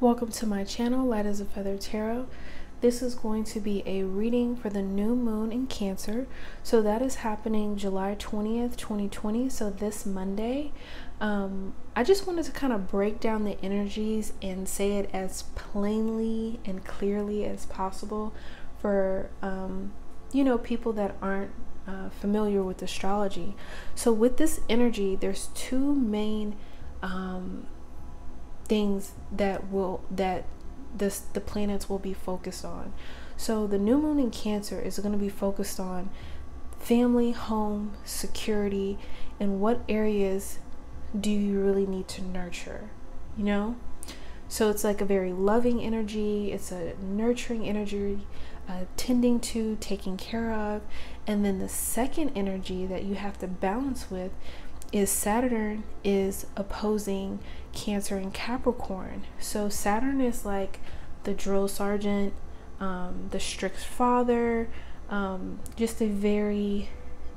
Welcome to my channel, Light As A Feather Tarot. This is going to be a reading for the new moon in Cancer. So that is happening July 20th, 2020. So this Monday. I just wanted to kind of break down the energies and say it as plainly and clearly as possible for, you know, people that aren't familiar with astrology. So with this energy, there's two main things that the planets will be focused on. So the new moon in Cancer is going to be focused on family, home, security, and what areas do you really need to nurture, you know? So it's like a very loving energy, it's a nurturing energy, tending to, taking care of. And then the second energy that you have to balance with is Saturn is opposing Cancer and Capricorn. So Saturn is like the drill sergeant, the strict father, just a very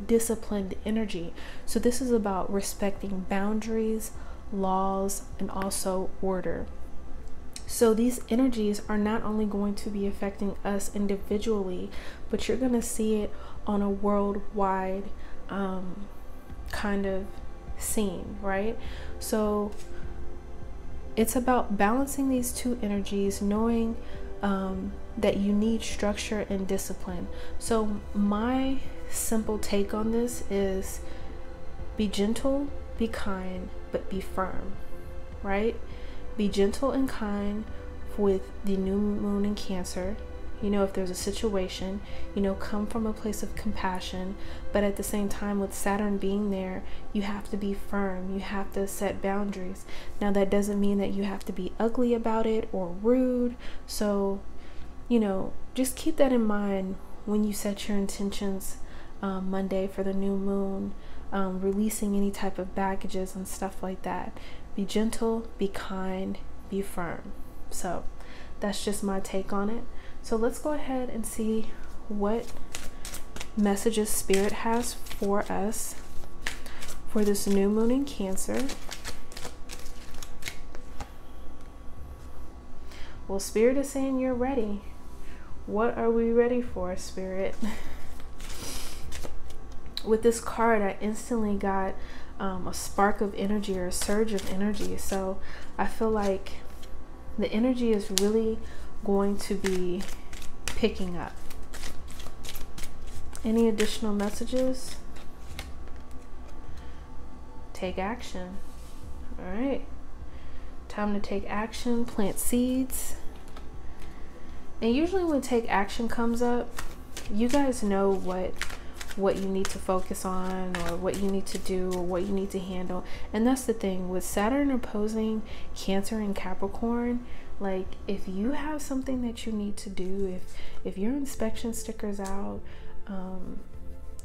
disciplined energy. So this is about respecting boundaries, laws, and also order. So these energies are not only going to be affecting us individually, but you're going to see it on a worldwide kind of scene, right? So it's about balancing these two energies, knowing that you need structure and discipline. So my simple take on this is be gentle, be kind, but be firm, right? Be gentle and kind with the new moon in Cancer. You know, if there's a situation, you know, come from a place of compassion, but at the same time with Saturn being there, you have to be firm, you have to set boundaries. Now that doesn't mean that you have to be ugly about it or rude. So, you know, just keep that in mind when you set your intentions Monday for the new moon, releasing any type of baggages and stuff like that. Be gentle, be kind, be firm. So that's just my take on it. So let's go ahead and see what messages Spirit has for us for this new moon in Cancer. Well, Spirit is saying you're ready. What are we ready for, Spirit? With this card, I instantly got a spark of energy or a surge of energy. So I feel like the energy is really going to be picking up. Any additional messages? Take action. All right, time to take action, plant seeds. And usually when take action comes up, you guys know what you need to focus on or what you need to do or what you need to handle. And that's the thing with Saturn opposing Cancer and Capricorn. Like, if you have something that you need to do, if your inspection sticker's out,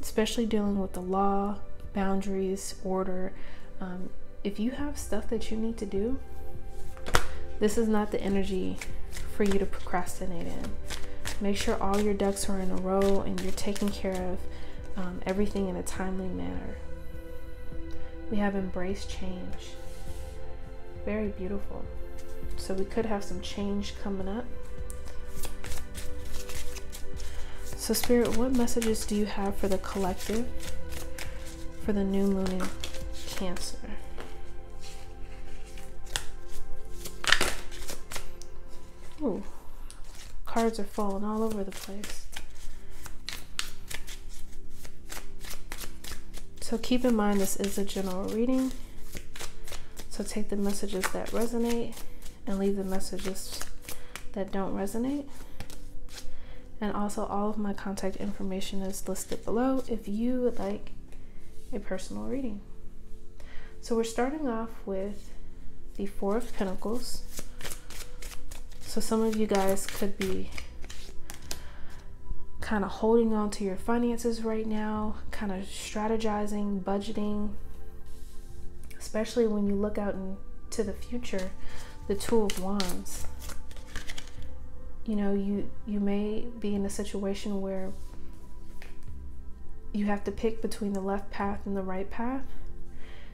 especially dealing with the law, boundaries, order, if you have stuff that you need to do, this is not the energy for you to procrastinate in. Make sure all your ducks are in a row and you're taking care of everything in a timely manner. We have embraced change. Very beautiful. So we could have some change coming up. So Spirit, what messages do you have for the collective for the new moon in Cancer? Ooh, cards are falling all over the place. So keep in mind this is a general reading. So take the messages that resonate and leave the messages that don't resonate. And also all of my contact information is listed below if you would like a personal reading. So we're starting off with the Four of Pentacles. So some of you guys could be kind of holding on to your finances right now, kind of strategizing, budgeting, especially when you look out into the future. The Two of Wands, you know, you may be in a situation where you have to pick between the left path and the right path.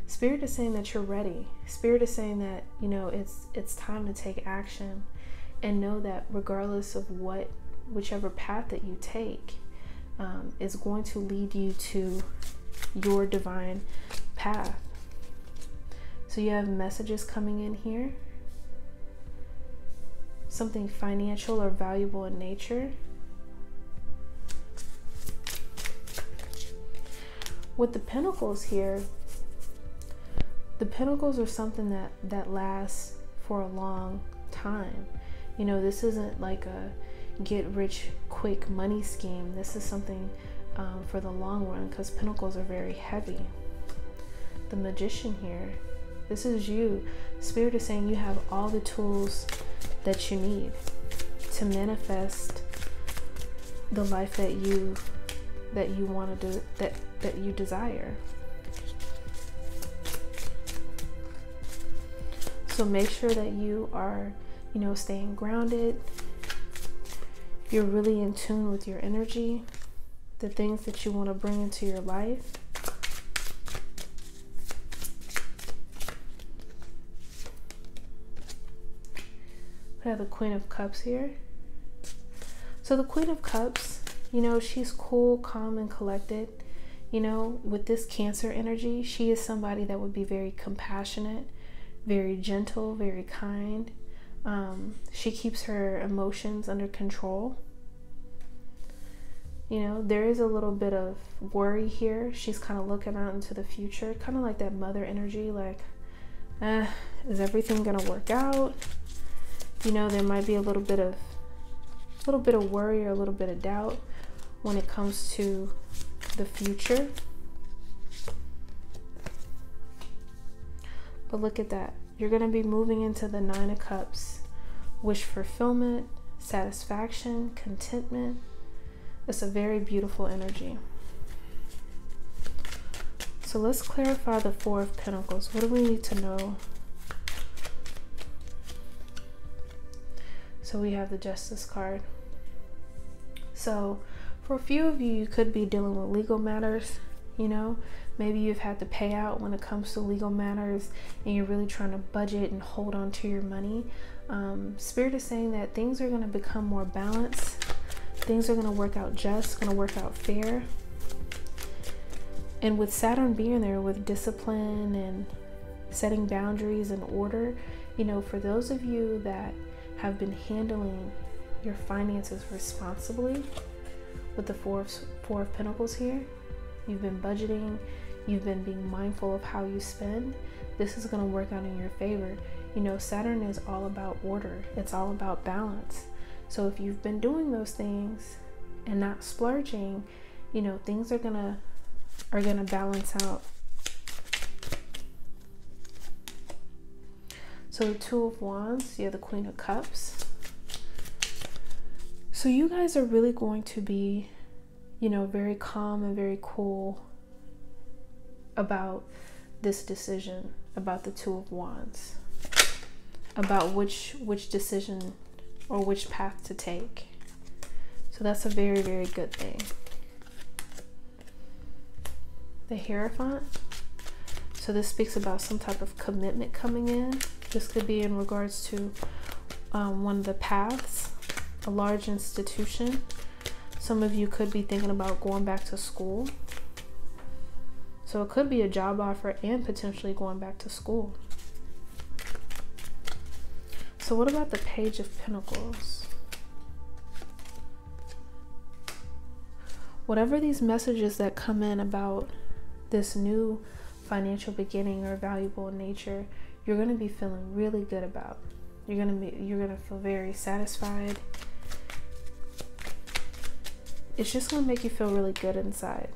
Spirit is saying that you're ready. Spirit is saying that, you know, it's time to take action, and know that regardless of whichever path that you take is going to lead you to your divine path. So you have messages coming in here, something financial or valuable in nature. With the Pentacles here, the Pentacles are something that lasts for a long time. You know, this isn't like a get rich quick money scheme. This is something for the long run, because Pentacles are very heavy. The Magician here, this is you. Spirit is saying you have all the tools that you need to manifest the life that you want to do, that you desire. So make sure that you are, you know, staying grounded. You're really in tune with your energy, the things that you want to bring into your life. We have the Queen of Cups here. So the Queen of Cups, you know, she's cool, calm, and collected. You know, with this Cancer energy, she is somebody that would be very compassionate, very gentle, very kind. She keeps her emotions under control. You know, there is a little bit of worry here. She's kind of looking out into the future, kind of like that mother energy, like, is everything gonna work out? You know, there might be a little bit of worry or a little bit of doubt when it comes to the future. But look at that. You're going to be moving into the Nine of Cups. Wish fulfillment, satisfaction, contentment. It's a very beautiful energy. So let's clarify the Four of Pentacles. What do we need to know? So we have the Justice card. So for a few of you, you could be dealing with legal matters. You know, maybe you've had to pay out when it comes to legal matters, and you're really trying to budget and hold on to your money. Spirit is saying that things are going to become more balanced. Things are going to work out just, going to work out fair. And with Saturn being there, with discipline and setting boundaries and order, you know, for those of you that have been handling your finances responsibly with the Four of Pentacles here, you've been budgeting, you've been being mindful of how you spend, this is going to work out in your favor. You know, Saturn is all about order. It's all about balance. So if you've been doing those things and not splurging, you know, things are gonna balance out. So the Two of Wands, you have the Queen of Cups. So you guys are really going to be, you know, very calm and very cool about this decision, about the Two of Wands, about which decision or which path to take. So that's a very, very good thing. The Hierophant. So this speaks about some type of commitment coming in. This could be in regards to one of the paths, a large institution. Some of you could be thinking about going back to school. So it could be a job offer and potentially going back to school. So what about the Page of Pentacles? Whatever these messages that come in about this new financial beginning or valuable in nature, you're going to be feeling really good about. You're going to feel very satisfied. It's just going to make you feel really good inside.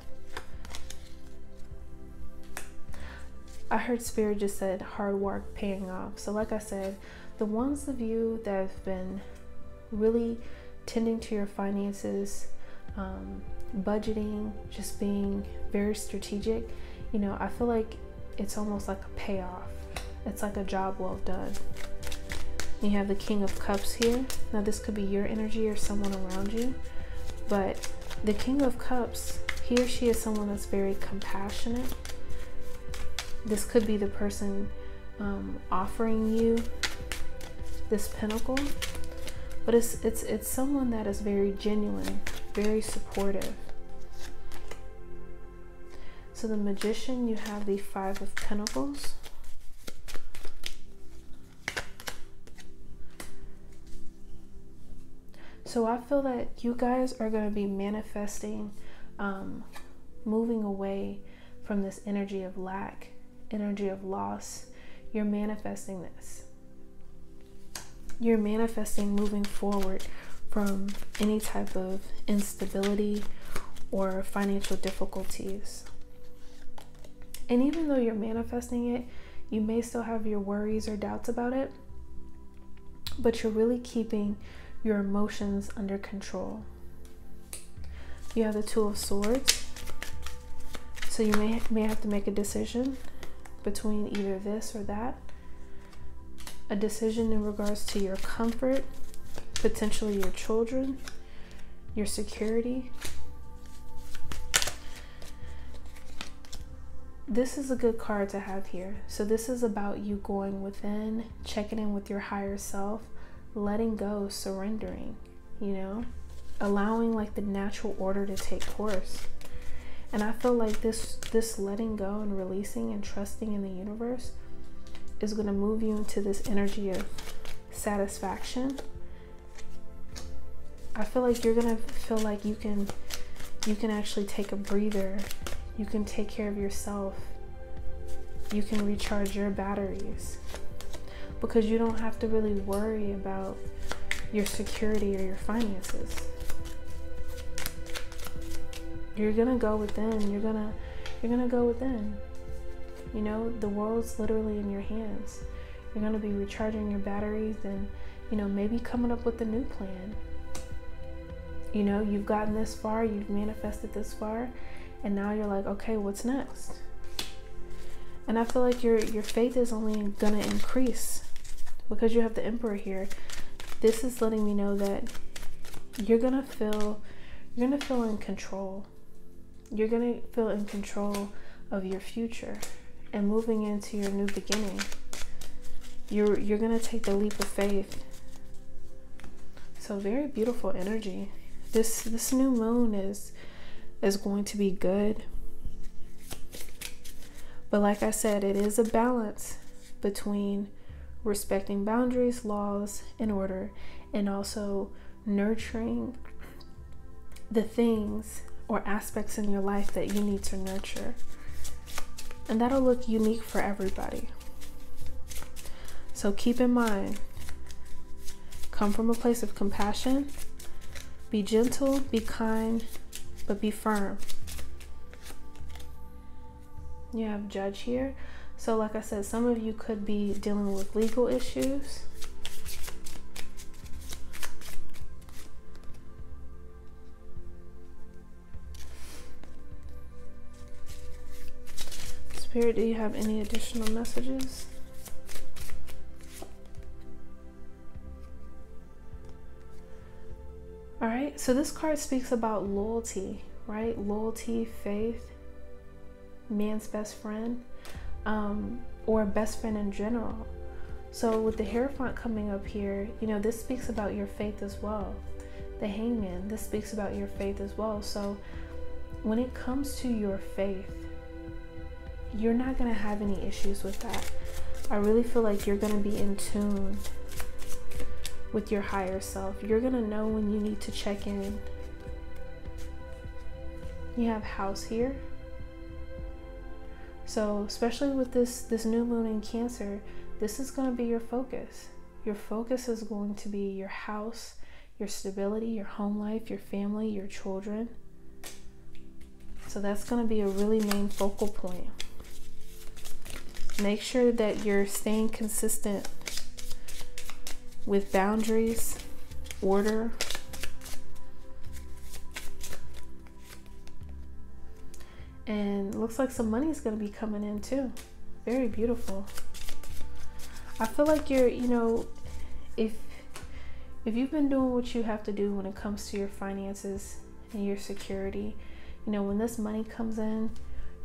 I heard Spirit just said hard work paying off. So like I said, the ones of you that have been really tending to your finances, budgeting, just being very strategic, you know, I feel like it's almost like a payoff. It's like a job well done. You have the King of Cups here. Now this could be your energy or someone around you. But the King of Cups, he or she is someone that's very compassionate, This could be the person offering you this pentacle, but it's someone that is very genuine, very supportive. So the Magician, you have the Five of Pentacles. So I feel that you guys are going to be manifesting, moving away from this energy of lack, energy of loss. You're manifesting this. You're manifesting moving forward from any type of instability or financial difficulties. And even though you're manifesting it, you may still have your worries or doubts about it, but you're really keeping your emotions under control. You have the Two of Swords. So you may have to make a decision between either this or that. A decision in regards to your comfort, potentially your children, your security. This is a good card to have here. So this is about you going within, checking in with your higher self, letting go, surrendering, you know, allowing like the natural order to take course. And I feel like this letting go and releasing and trusting in the universe is going to move you into this energy of satisfaction. I feel like you're going to feel like you can actually take a breather. You can take care of yourself. You can recharge your batteries, because you don't have to really worry about your security or your finances. You're gonna go within. You're gonna go within. You know, the world's literally in your hands. You're gonna be recharging your batteries and, you know, maybe coming up with a new plan. You know, you've gotten this far, you've manifested this far, and now you're like, okay, what's next? And I feel like your faith is only gonna increase, because you have the Emperor here. This is letting me know that you're gonna feel in control. You're gonna feel in control of your future and moving into your new beginning. You're gonna take the leap of faith. So very beautiful energy. This new moon is going to be good. But like I said, it is a balance between respecting boundaries, laws, and order, and also nurturing the things or aspects in your life that you need to nurture. And that'll look unique for everybody. So keep in mind, come from a place of compassion, be gentle, be kind, but be firm. You have Judge here. So like I said, some of you could be dealing with legal issues. Spirit, do you have any additional messages? All right, so this card speaks about loyalty, right? Loyalty, faith, man's best friend, or best friend in general. So with the Hierophant coming up here, you know, this speaks about your faith as well. The Hangman, this speaks about your faith as well. So when it comes to your faith, you're not going to have any issues with that. I really feel like you're going to be in tune with your higher self. You're going to know when you need to check in. You have House here. So especially with this new moon in Cancer, this is going to be your focus. Your focus is going to be your house, your stability, your home life, your family, your children. So that's going to be a really main focal point. Make sure that you're staying consistent with boundaries, order. And looks like some money is going to be coming in too. Very beautiful. I feel like you're, you know, if you've been doing what you have to do when it comes to your finances and your security, you know, when this money comes in,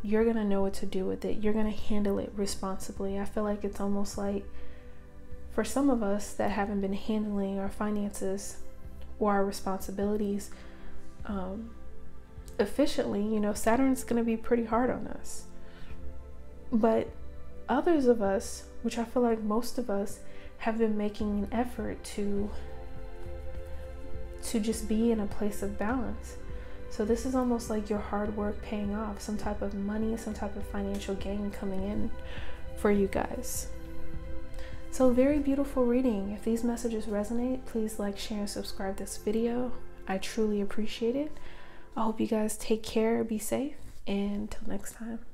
you're going to know what to do with it. You're going to handle it responsibly. I feel like it's almost like for some of us that haven't been handling our finances or our responsibilities efficiently, you know, Saturn's going to be pretty hard on us. But others of us, which I feel like most of us, have been making an effort to just be in a place of balance. So this is almost like your hard work paying off, some type of money, some type of financial gain coming in for you guys. So very beautiful reading. If these messages resonate, please like, share, and subscribe this video. I truly appreciate it. I hope you guys take care, be safe, and until next time.